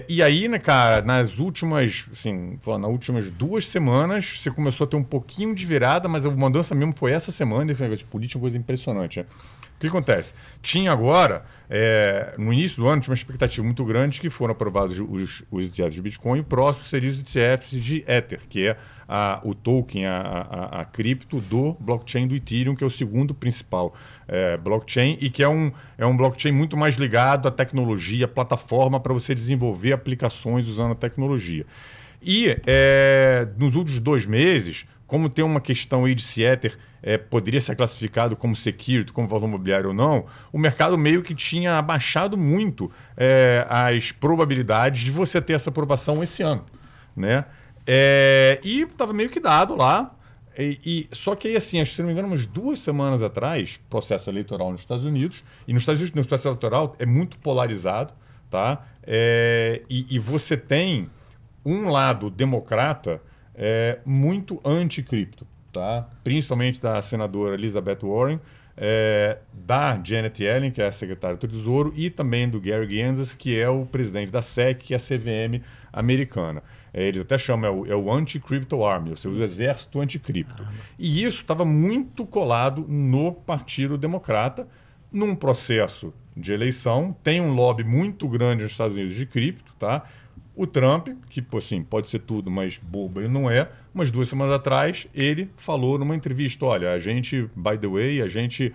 E aí, né, cara, nas últimas, assim, nas últimas 2 semanas, você começou a ter um pouquinho de virada, mas a mudança mesmo foi essa semana, de política, uma coisa impressionante. Né? O que acontece? Tinha agora, no início do ano, tinha uma expectativa muito grande que foram aprovados os ETFs de Bitcoin, o próximo seria os ETFs de Ether, que é o token, a cripto do blockchain do Ethereum, que é o segundo principal blockchain e que é um blockchain muito mais ligado à tecnologia, à plataforma para você desenvolver aplicações usando a tecnologia. E nos últimos 2 meses, como tem uma questão aí de se Ether poderia ser classificado como security, como valor imobiliário ou não, o mercado meio que tinha abaixado muito as probabilidades de você ter essa aprovação esse ano. Né? E estava meio que dado lá. Só que aí, assim, acho que, se não me engano, umas 2 semanas atrás, processo eleitoral nos Estados Unidos, e nos Estados Unidos o processo eleitoral é muito polarizado, tá? E você tem um lado democrata muito anti-cripto, tá? Principalmente da senadora Elizabeth Warren, da Janet Yellen, que é a secretária do Tesouro, e também do Gary Gensler, que é o presidente da SEC, que é a CVM americana. Eles até chamam, é o anti-crypto army, ou seja, o exército anti-cripto. E isso estava muito colado no Partido Democrata, num processo de eleição. Tem um lobby muito grande nos Estados Unidos de cripto, tá? O Trump, que assim, pode ser tudo, mas bobo ele não é, umas 2 semanas atrás, ele falou numa entrevista, olha, a gente, by the way, a gente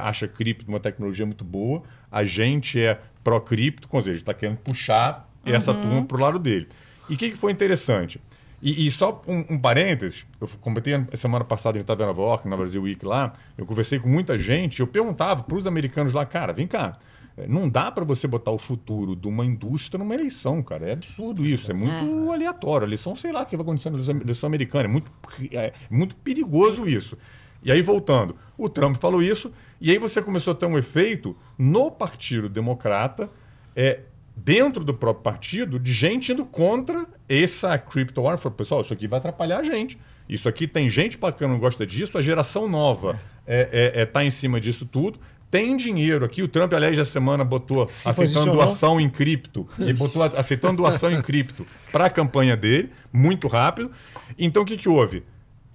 acha cripto uma tecnologia muito boa, a gente é pró-cripto, ou seja, está querendo puxar essa turma para o lado dele. E o que foi interessante? E só um parênteses, eu comentei semana passada, a gente estava em Nova York, na Brasil Week lá, eu conversei com muita gente, eu perguntava para os americanos lá, cara, vem cá, não dá para você botar o futuro de uma indústria numa eleição, cara. É absurdo isso. É muito aleatório. A eleição, sei lá, o que vai acontecer na eleição americana. É muito perigoso isso. E aí, voltando, o Trump falou isso. E aí você começou a ter um efeito no Partido Democrata, dentro do próprio partido, de gente indo contra essa crypto war. Falou, pessoal, isso aqui vai atrapalhar a gente. Isso aqui tem gente bacana, não gosta disso. A geração nova está em cima disso tudo. Tem dinheiro aqui. O Trump, aliás, essa semana botou aceitando doação em cripto. Ele botou aceitando doação em cripto para a campanha dele, muito rápido. Então, o que houve?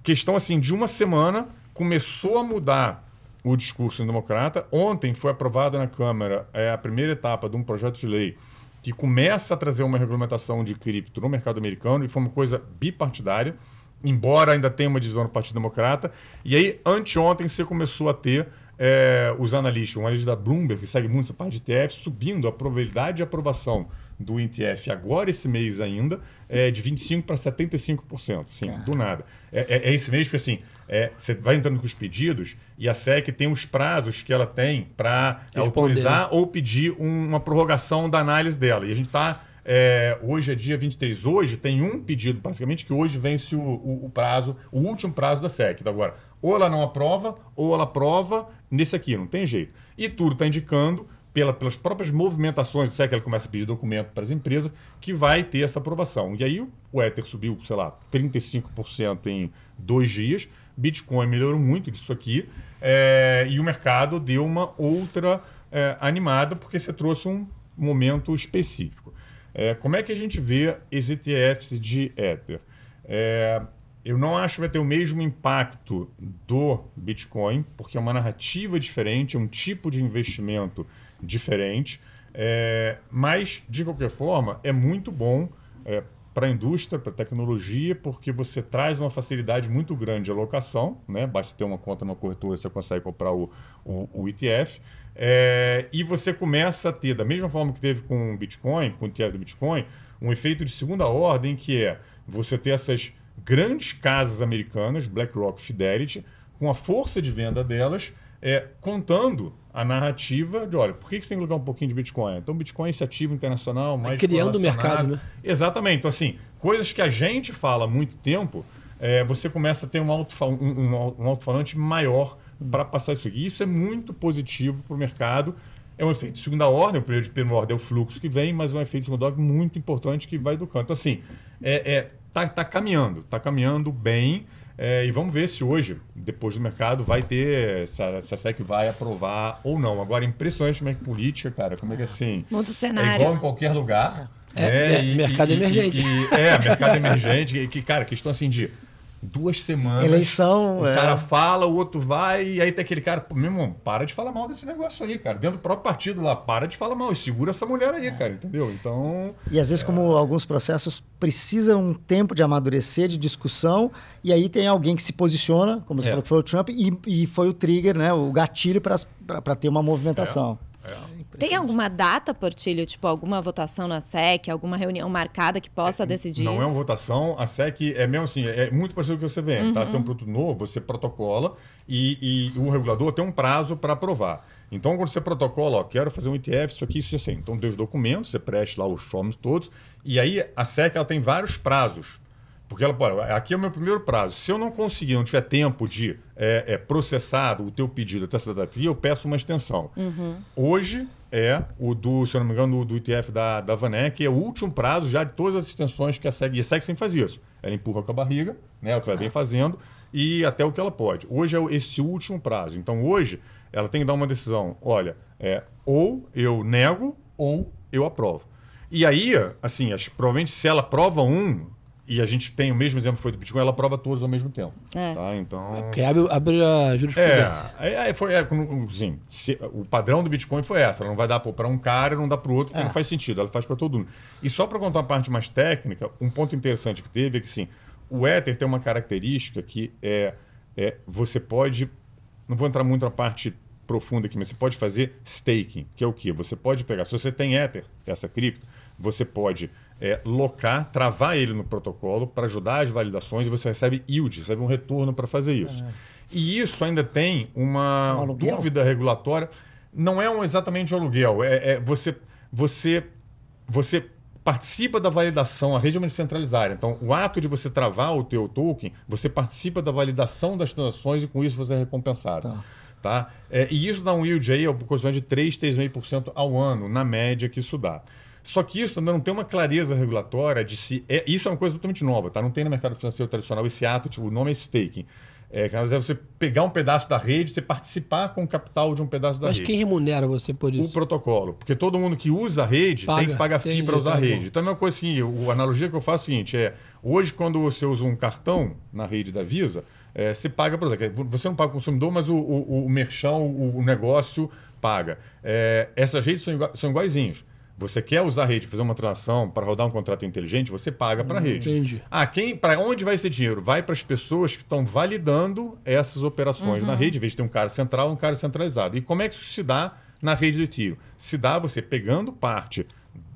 Questão assim de uma semana, começou a mudar o discurso democrata. Ontem foi aprovada na Câmara a primeira etapa de um projeto de lei que começa a trazer uma regulamentação de cripto no mercado americano, e foi uma coisa bipartidária, embora ainda tenha uma divisão no Partido Democrata. E aí, anteontem, você começou a ter os analistas, um analista da Bloomberg, que segue muito essa parte de ETF, subindo a probabilidade de aprovação do ETF agora esse mês ainda, de 25% para 75%, assim, do nada. Esse mês que assim, você vai entrando com os pedidos e a SEC tem os prazos que ela tem para autorizar ou pedir uma prorrogação da análise dela. E a gente está... hoje é dia 23, hoje tem um pedido, basicamente, que hoje vence o prazo, o último prazo da SEC. Então, agora, ou ela não aprova, ou ela aprova nesse aqui, não tem jeito. E tudo está indicando, pelas próprias movimentações da SEC, ela começa a pedir documento para as empresas, que vai ter essa aprovação. E aí o Ether subiu, sei lá, 35% em 2 dias, Bitcoin melhorou muito disso aqui, e o mercado deu uma outra animada, porque você trouxe um momento específico. Como é que a gente vê os ETFs de Ether? Eu não acho que vai ter o mesmo impacto do Bitcoin, porque é uma narrativa diferente, é um tipo de investimento diferente, mas, de qualquer forma, é muito bom para a indústria, para a tecnologia, porque você traz uma facilidade muito grande de alocação, né? Basta ter uma conta numa corretora, você consegue comprar o ETF. E você começa a ter, da mesma forma que teve com o Bitcoin, com o ETF do Bitcoin, um efeito de segunda ordem, que é você ter essas grandes casas americanas, BlackRock, Fidelity, com a força de venda delas, contando a narrativa de, olha, por que você tem que colocar um pouquinho de Bitcoin? Então, Bitcoin é iniciativa internacional, mais criando o mercado, né? Exatamente. Então, assim, coisas que a gente fala há muito tempo, você começa a ter um alto-falante maior para passar isso aqui. Isso é muito positivo para o mercado. É um efeito de segunda ordem, o período de primeira ordem é o fluxo que vem, mas é um efeito de segunda ordem muito importante que vai do canto. Então, assim, está caminhando bem. E vamos ver se hoje, depois do mercado, vai ter se a SEC vai aprovar ou não. Agora, impressionante como é que política, cara, como é que assim... Muda o cenário. É igual em qualquer lugar. Mercado emergente. Mercado emergente. E que, cara, questão assim de 2 semanas. Eleição. O cara fala, o outro vai, e aí tem aquele cara, meu irmão, para de falar mal desse negócio aí, cara. Dentro do próprio partido lá, para de falar mal e segura essa mulher aí, cara, entendeu? Então... E às vezes, como alguns processos precisam um tempo de amadurecer, de discussão, e aí tem alguém que se posiciona, como você falou que foi o Trump, e foi o trigger, né, o gatilho para ter uma movimentação. Tem alguma data, Portilho, tipo alguma votação na SEC, alguma reunião marcada que possa decidir não isso? Não é uma votação, a SEC é mesmo assim, é muito parecido com o CVM, tá? Você tem um produto novo, você protocola e o regulador tem um prazo para aprovar. Então, quando você protocola, quero fazer um ETF, isso aqui, isso assim. Então, deu os documentos, você preste lá os forms todos, e aí a SEC ela tem vários prazos. Porque ela, pô, aqui é o meu primeiro prazo. Se eu não conseguir, não tiver tempo de processar o teu pedido até essa data, eu peço uma extensão. Hoje é o do, se eu não me engano, do ETF da VanEck, que é o último prazo já de todas as extensões que a SEC... E a SEC sempre faz isso. Ela empurra com a barriga, né, o que ela vem fazendo, e até o que ela pode. Hoje é esse último prazo. Então, hoje, ela tem que dar uma decisão. Olha, ou eu nego, ou eu aprovo. E aí, assim, provavelmente se ela aprova e a gente tem o mesmo exemplo que foi do Bitcoin, ela aprova todos ao mesmo tempo. Tá? Então... porque abre a jurisprudência. Assim, o padrão do Bitcoin foi essa. Ela não vai dar para um cara, não dá para o outro, porque não faz sentido. Ela faz para todo mundo. E só para contar uma parte mais técnica, um ponto interessante que teve é que, sim, o Ether tem uma característica que você pode... Não vou entrar muito na parte profunda aqui, mas você pode fazer staking, que é o quê? Você pode pegar... Se você tem Ether, essa cripto, você pode... locar, travar ele no protocolo para ajudar as validações e você recebe yield, recebe um retorno para fazer isso. E isso ainda tem uma dúvida regulatória. Não é exatamente um aluguel. Você participa da validação, a rede é uma descentralizada. Então, o ato de você travar o teu token, você participa da validação das transações e com isso você é recompensado. Tá? E isso dá um yield aí, de 3,5% ao ano, na média que isso dá. Só que isso ainda não tem uma clareza regulatória de se... isso é uma coisa totalmente nova, tá? Não tem no mercado financeiro tradicional esse ato, o nome é staking. É você pegar um pedaço da rede, você participar com o capital de um pedaço da rede. Mas quem remunera você por isso? O protocolo. Porque todo mundo que usa a rede tem que pagar FII para usar a rede. Então, é uma coisa assim, a analogia que eu faço é a seguinte, hoje, quando você usa um cartão na rede da Visa, você paga, por exemplo, você não paga o consumidor, mas o merchão, o negócio paga. Essas redes são iguaizinhas. Você quer usar a rede, fazer uma transação para rodar um contrato inteligente, você paga para a rede. Entendi. Para onde vai esse dinheiro? Vai para as pessoas que estão validando essas operações na rede, em vez de ter um cara central, um cara centralizado. E como é que isso se dá na rede do Ethereum? Se dá você pegando parte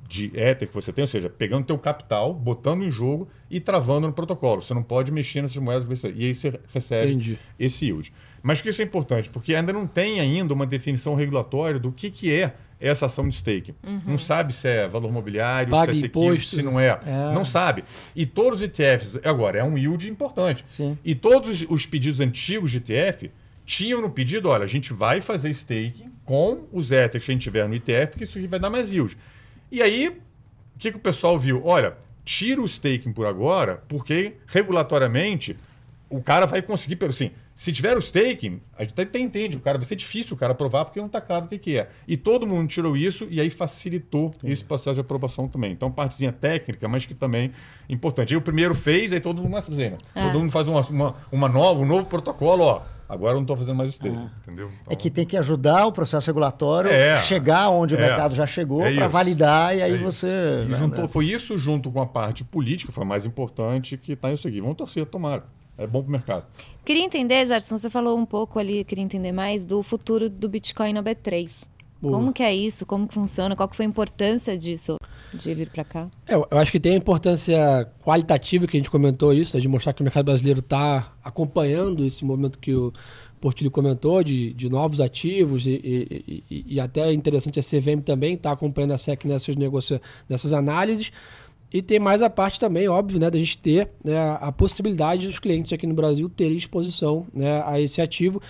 de Ether que você tem, ou seja, pegando teu capital, botando em jogo e travando no protocolo. Você não pode mexer nessas moedas e aí você recebe esse yield. Mas que isso é importante, porque ainda não tem uma definição regulatória do que é essa ação de staking. Não sabe se é valor mobiliário, paga se é security, se não é. Não sabe. E todos os ETFs... Agora, é um yield importante. Sim. E todos os pedidos antigos de ETF tinham no pedido, olha, a gente vai fazer staking com os ETFs que a gente tiver no ETF, porque isso aqui vai dar mais yield. E aí, o que o pessoal viu? Olha, tira o staking por agora, porque regulatoriamente o cara vai conseguir... Se tiver o staking, a gente até entende, vai ser difícil o cara aprovar porque não está claro o que é. E todo mundo tirou isso e aí facilitou esse processo de aprovação também. Então, partezinha técnica, mas que também é importante. Aí o primeiro fez, aí todo mundo faz uma nova, um novo protocolo, Agora eu não estou fazendo mais isso dele, entendeu? Então... É que tem que ajudar o processo regulatório a chegar onde o mercado já chegou para validar e aí você... E juntou, foi isso junto com a parte política, foi a mais importante, que está isso aqui. Vamos torcer, tomara. É bom para o mercado. Queria entender, Gerson, você falou um pouco ali, queria entender mais do futuro do Bitcoin na B3. Boa. Como que é isso? Como que funciona? Qual que foi a importância disso, de vir para cá? Eu acho que tem a importância qualitativa que a gente comentou isso, né, de mostrar que o mercado brasileiro está acompanhando esse movimento que o Portilho comentou, de novos ativos e até interessante a CVM também está acompanhando a SEC nessas análises. E tem mais a parte também, óbvio, né, da gente ter, né, a possibilidade dos clientes aqui no Brasil terem exposição, né, a esse ativo.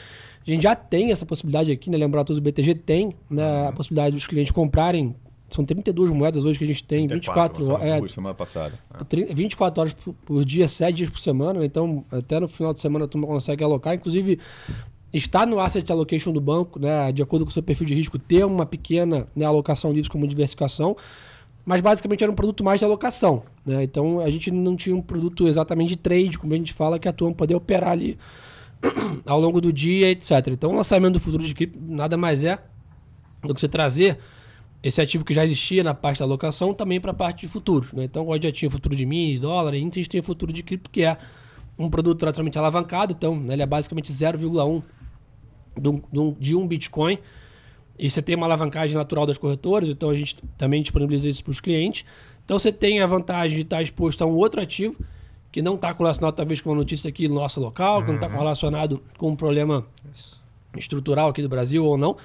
A gente já tem essa possibilidade aqui, né? Lembrar todos, o BTG tem, né, a possibilidade dos clientes comprarem. São 32 moedas hoje que a gente tem, 24 horas por dia, 7 dias por semana. Então, até no final de semana, a turma consegue alocar. Inclusive, está no asset allocation do banco, né, de acordo com o seu perfil de risco, ter uma pequena, né, alocação disso como diversificação. Mas basicamente era um produto mais de alocação, né? Então, a gente não tinha um produto exatamente de trade, como a gente fala, que a turma poder operar ali ao longo do dia, etc. Então, o lançamento do futuro de cripto nada mais é do que você trazer esse ativo que já existia na parte da alocação também para a parte de futuro, né? Então, hoje já tinha o futuro de minis, dólar, índice, a gente tem o futuro de cripto, que é um produto tradicionalmente alavancado. Então, né, ele é basicamente 0,1 de um Bitcoin. E você tem uma alavancagem natural das corretoras, então a gente também disponibiliza isso para os clientes. Então, você tem a vantagem de estar exposto a um outro ativo que não está correlacionado, talvez, com uma notícia aqui no nosso local, que não está correlacionado com um problema estrutural aqui do Brasil ou não,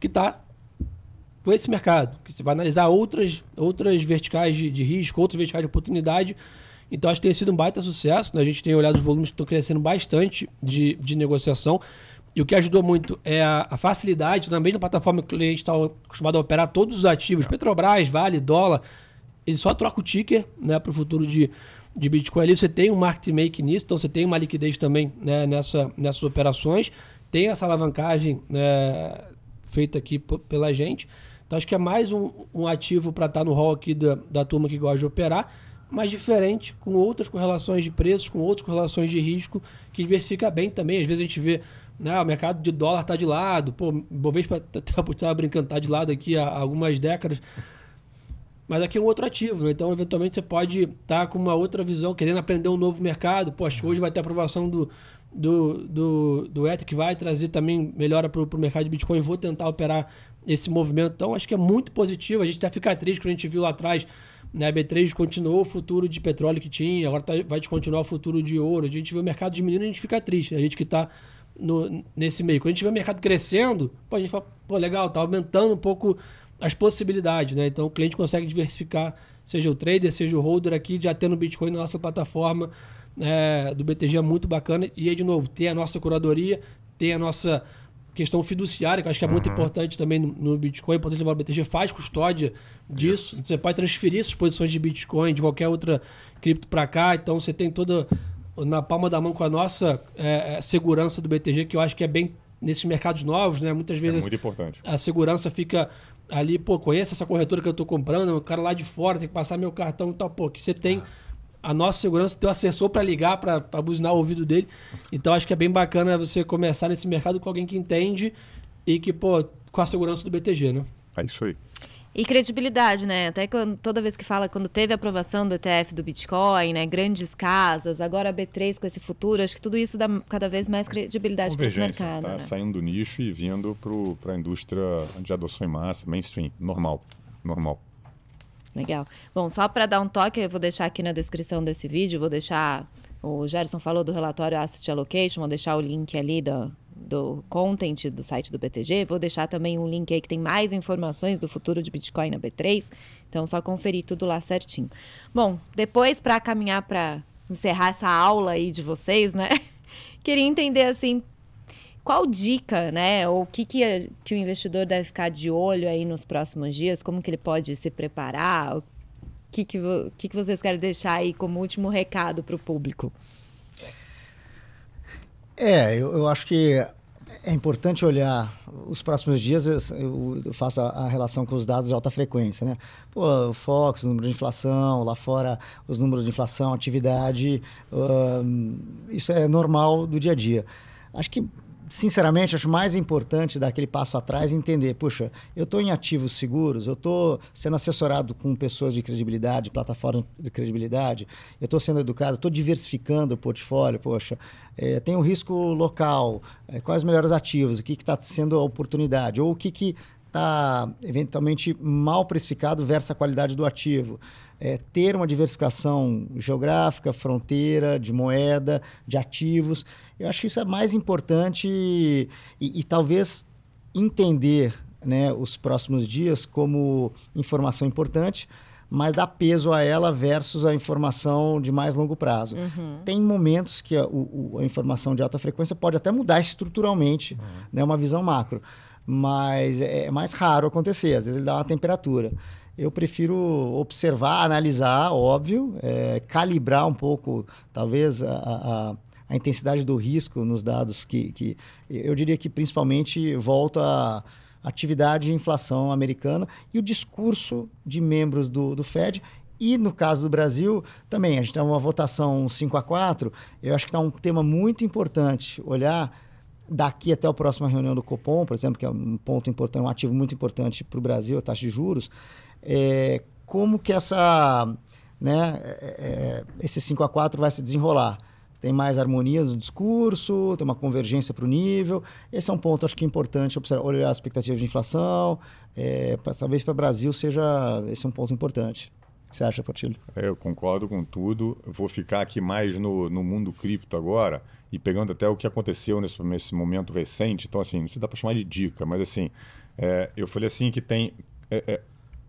que está com esse mercado. Que você vai analisar outras verticais de risco, outras verticais de oportunidade. Então, acho que tem sido um baita sucesso, né? A gente tem olhado os volumes que estão crescendo bastante de negociação. E o que ajudou muito é a facilidade. Na mesma plataforma que o cliente está acostumado a operar todos os ativos, Petrobras, Vale, dólar, ele só troca o ticker, né, para o futuro de Bitcoin ali, você tem um market make nisso, então você tem uma liquidez também, né, nessas operações, tem essa alavancagem, né, feita aqui pela gente. Então acho que é mais um ativo para estar no hall aqui da turma que gosta de operar, mas diferente, com outras correlações de preços, com outras correlações de risco, que diversifica bem também. Às vezes a gente vê, né, o mercado de dólar está de lado, pô, Bovespa estava brincando, está de lado aqui há algumas décadas. Mas aqui é um outro ativo, né? Então eventualmente você pode estar com uma outra visão, querendo aprender um novo mercado. Poxa, hoje vai ter a aprovação do Ether, que vai trazer também melhora para o mercado de Bitcoin. Vou tentar operar esse movimento. Então acho que é muito positivo. A gente até fica triste quando a gente viu lá atrás, né, a B3 continuou o futuro de petróleo que tinha, agora vai descontinuar o futuro de ouro. A gente vê o mercado diminuindo e a gente fica triste, né? A gente que está nesse meio. Quando a gente vê o mercado crescendo, pô, a gente fala, pô, legal, está aumentando um pouco as possibilidades, né? Então o cliente consegue diversificar, seja o trader, seja o holder aqui, já tendo Bitcoin na nossa plataforma, do BTG, é muito bacana. E aí, de novo, tem a nossa curadoria, tem a nossa questão fiduciária, que eu acho que é muito importante também no Bitcoin. É importante levar o BTG, faz custódia disso. Você pode transferir suas posições de Bitcoin, de qualquer outra cripto para cá. Então você tem toda na palma da mão com a nossa segurança do BTG, que eu acho que é bem nesses mercados novos, né? Muitas vezes muito importante. A segurança fica ali, pô, conheço essa corretora que eu estou comprando, o cara lá de fora tem que passar meu cartão e tal, pô, que você tem a nossa segurança, teu assessor para ligar, para buzinar o ouvido dele. Então, acho que é bem bacana você começar nesse mercado com alguém que entende e que, pô, com a segurança do BTG, né? É isso aí. E credibilidade, né? Até quando, toda vez que fala, quando teve a aprovação do ETF do Bitcoin, né? Grandes casas, agora a B3 com esse futuro, acho que tudo isso dá cada vez mais credibilidade para esse mercado. Tá, né? Saindo do nicho e vindo para a indústria de adoção em massa, mainstream, normal. Legal. Bom, só para dar um toque, eu vou deixar aqui na descrição desse vídeo, vou deixar, o Gerson falou do relatório Asset Allocation, vou deixar o link ali do content do site do BTG, vou deixar também um link aí que tem mais informações do futuro de Bitcoin na B3, então só conferir tudo lá certinho. Bom, depois, para caminhar, para encerrar essa aula aí de vocês, né, queria entender assim, qual dica, né, ou o que o investidor deve ficar de olho aí nos próximos dias, como que ele pode se preparar, o que vocês querem deixar aí como último recado para o público? Eu acho que é importante olhar os próximos dias. Eu faço a relação com os dados de alta frequência, né? Pô, o Fox, o número de inflação, lá fora os números de inflação, atividade, isso é normal do dia a dia. Acho que, sinceramente, acho mais importante dar aquele passo atrás e entender, puxa, eu estou em ativos seguros, eu estou sendo assessorado com pessoas de credibilidade, plataformas de credibilidade, eu estou sendo educado, estou diversificando o portfólio, poxa, tem um risco local, quais os melhores ativos, o que está sendo a oportunidade, ou o que está eventualmente mal precificado versus a qualidade do ativo. Ter uma diversificação geográfica, fronteira, de moeda, de ativos. Eu acho que isso é mais importante e talvez entender, né, os próximos dias como informação importante, mas dar peso a ela versus a informação de mais longo prazo. Uhum. Tem momentos que a informação de alta frequência pode até mudar estruturalmente, né, uma visão macro, mas é mais raro acontecer, às vezes ele dá uma temperatura. Eu prefiro observar, analisar, óbvio, calibrar um pouco, talvez, a intensidade do risco nos dados que eu diria que principalmente volta à atividade de inflação americana e o discurso de membros do Fed. E no caso do Brasil, também, a gente tem uma votação 5-4, eu acho que está um tema muito importante olhar daqui até a próxima reunião do Copom, por exemplo, que é um ponto importante, um ativo muito importante para o Brasil, a taxa de juros, como que esse 5-4 vai se desenrolar. Tem mais harmonia no discurso, tem uma convergência para o nível. Esse é um ponto, acho que, importante observar, olhar as expectativas de inflação. Talvez para o Brasil esse é um ponto importante. O que você acha, Portilho? Eu concordo com tudo. Eu vou ficar aqui mais no mundo cripto agora e pegando até o que aconteceu nesse momento recente. Então, assim, não se dá para chamar de dica, mas, assim, eu falei assim que tem...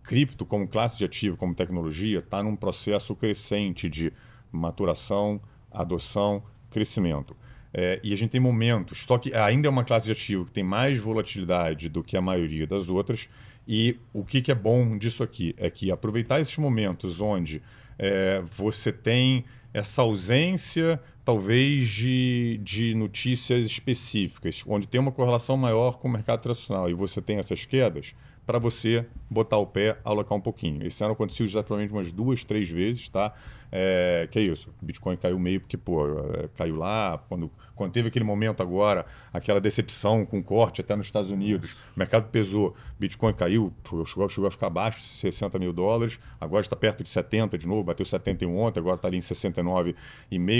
cripto, como classe de ativo, como tecnologia, está num processo crescente de maturação, adoção, crescimento. E a gente tem momentos, só que ainda é uma classe de ativo que tem mais volatilidade do que a maioria das outras. E o que é bom disso aqui é que aproveitar esses momentos onde você tem essa ausência, talvez, de notícias específicas, onde tem uma correlação maior com o mercado tradicional e você tem essas quedas, para você botar o pé, alocar um pouquinho. Esse ano aconteceu exatamente umas 2-3 vezes, tá? Que é isso, o Bitcoin caiu meio porque, caiu lá. Quando teve aquele momento agora, aquela decepção com corte até nos Estados Unidos, o mercado pesou, Bitcoin caiu, chegou a ficar abaixo de $60 mil, agora está perto de 70 de novo, bateu 71 ontem, agora está ali em 69,5.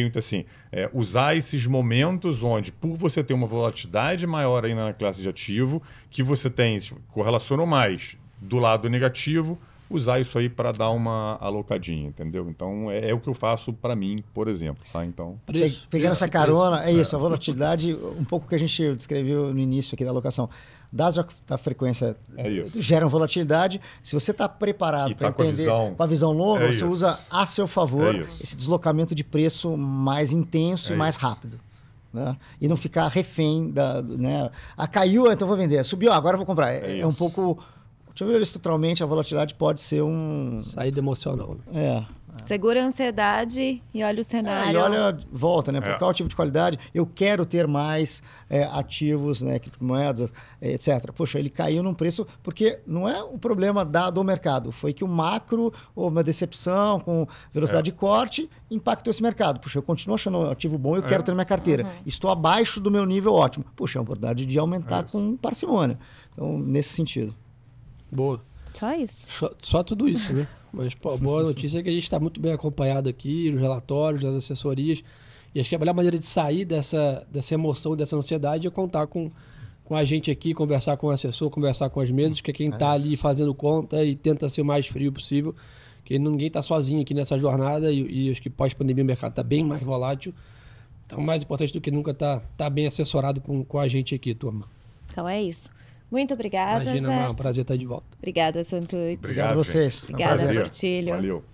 Então, assim, usar esses momentos onde, por você ter uma volatilidade maior ainda na classe de ativo, que você tem, correlacionou mais do lado negativo, usar isso aí para dar uma alocadinha, entendeu? Então, é o que eu faço para mim, por exemplo. Tá? Então, pegando essa carona, a volatilidade, um pouco que a gente descreveu no início aqui da alocação. Dados da frequência geram volatilidade. Se você está preparado para entender com a visão longa, você usa a seu favor esse deslocamento de preço mais intenso e mais rápido. Né? E não ficar refém da... Né? Caiu, então vou vender. Subiu, agora vou comprar. É um pouco... Deixa eu ver, estruturalmente, a volatilidade pode ser um... Saída emocional. Segura a ansiedade e olha o cenário. E olha, volta, né? Porque qual o tipo de qualidade? Eu quero ter mais ativos, né? Criptomoedas, etc. Poxa, ele caiu num preço... Porque não é o problema do mercado. Foi que o macro, houve uma decepção com velocidade de corte, impactou esse mercado. Poxa, eu continuo achando um ativo bom, eu quero ter na minha carteira. Uhum. Estou abaixo do meu nível ótimo. Poxa, é uma oportunidade de aumentar com parcimônia. Então, nesse sentido. Boa. Só isso? Só tudo isso, né? Mas a boa notícia é que a gente está muito bem acompanhado aqui, os relatórios, as assessorias. E acho que a melhor maneira de sair dessa emoção, dessa ansiedade, é contar com a gente aqui, conversar com o assessor, conversar com as mesas, que é quem está ali fazendo conta e tenta ser o mais frio possível, que ninguém está sozinho aqui nessa jornada e acho que pós-pandemia o mercado está bem mais volátil. Então, mais importante do que nunca tá bem assessorado com a gente aqui, turma. Então é isso. Muito obrigada, Gerson. Imagina, é um prazer estar de volta. Obrigada, Santucci. Obrigado a vocês. Obrigada, Portilho. Valeu.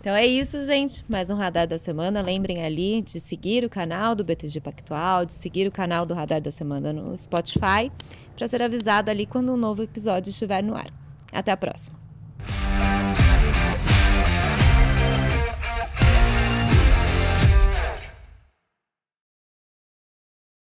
Então é isso, gente. Mais um Radar da Semana. Lembrem ali de seguir o canal do BTG Pactual, de seguir o canal do Radar da Semana no Spotify, para ser avisado ali quando um novo episódio estiver no ar. Até a próxima.